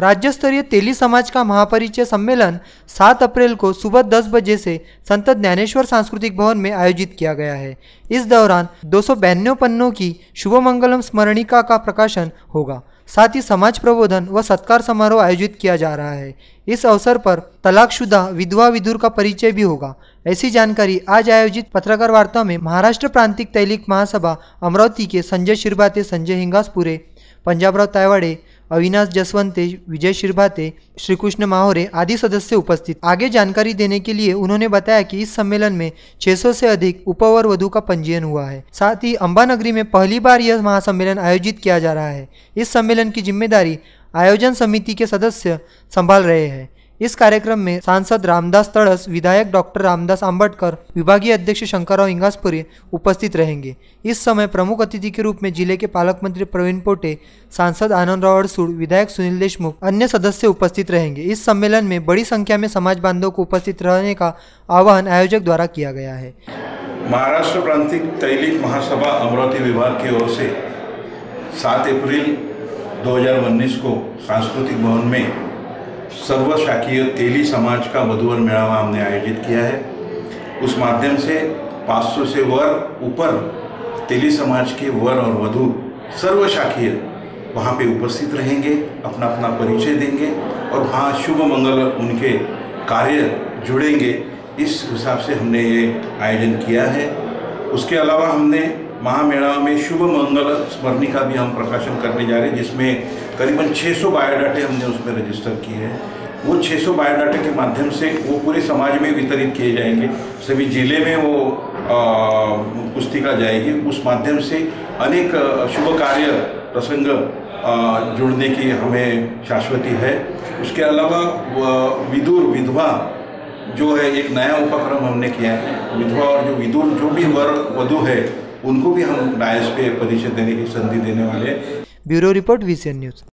राज्य स्तरीय तेली समाज का महापरिचय सम्मेलन 7 अप्रैल को सुबह 10 बजे से संत ज्ञानेश्वर सांस्कृतिक भवन में आयोजित किया गया है। इस दौरान 292 पन्नों की शुभमंगलम स्मरणिका का प्रकाशन होगा। साथ ही समाज प्रबोधन व सत्कार समारोह आयोजित किया जा रहा है। इस अवसर पर तलाकशुदा विधवा विधुर का परिचय भी होगा। ऐसी जानकारी आज आयोजित पत्रकार वार्ता में महाराष्ट्र प्रांतीय तैलिक महासभा अमरावती के संजय शिरभाते, संजय हिंगसपुरे, पंजाबराव तायवाड़े, अविनाश जसवंते, विजय शिरभाते, श्रीकृष्ण माहौरे आदि सदस्य उपस्थित। आगे जानकारी देने के लिए उन्होंने बताया कि इस सम्मेलन में 600 से अधिक उपवर वधु का पंजीयन हुआ है। साथ ही अम्बानगरी में पहली बार यह महासम्मेलन आयोजित किया जा रहा है। इस सम्मेलन की जिम्मेदारी आयोजन समिति के सदस्य संभाल रहे हैं। इस कार्यक्रम में सांसद रामदास तड़स, विधायक डॉक्टर रामदास आम्बेडकर, विभागीय अध्यक्ष शंकर राव हिंगासपुरी उपस्थित रहेंगे। इस समय प्रमुख अतिथि के रूप में जिले के पालक मंत्री प्रवीण पोटे, सांसद आनंद राव अड़सूड, विधायक सुनील देशमुख अन्य सदस्य उपस्थित रहेंगे। इस सम्मेलन में बड़ी संख्या में समाज बांधवों को उपस्थित रहने का आह्वान आयोजक द्वारा किया गया है। महाराष्ट्र प्रांतीय तैलिक महासभा अमरावती विभाग की ओर से 7 अप्रैल 2019 को सांस्कृतिक भवन में सर्वशाखीय तेली समाज का वधूवर मेलावा हमने आयोजित किया है। उस माध्यम से 500 से वर ऊपर तेली समाज के वर और वधू सर्वशाखीय वहाँ पे उपस्थित रहेंगे, अपना अपना परिचय देंगे और वहाँ शुभ मंगल उनके कार्य जुड़ेंगे। इस हिसाब से हमने ये आयोजन किया है। उसके अलावा हमने महामेलावा में शुभ मंगल स्मरणिका भी हम प्रकाशन करने जा रहे हैं, जिसमें करीबन 600 बायोडाटे हमने उसमें रजिस्टर किए हैं। वो 600 बायोडाटे के माध्यम से वो पूरे समाज में वितरित किए जाएंगे। सभी जिले में वो पुस्तिका जाएगी। उस माध्यम से अनेक शुभ कार्य प्रसंग जोड़ने की हमें शाश्वती है। उसके अलावा विदुर विधवा जो है एक नया उपक्रम हमने किया है। विधवा और जो विदुर जो भी वर वधु है उनको भी हम डायस पे परिचय देने की संधि देने वाले हैं। Bureau report, BCN news.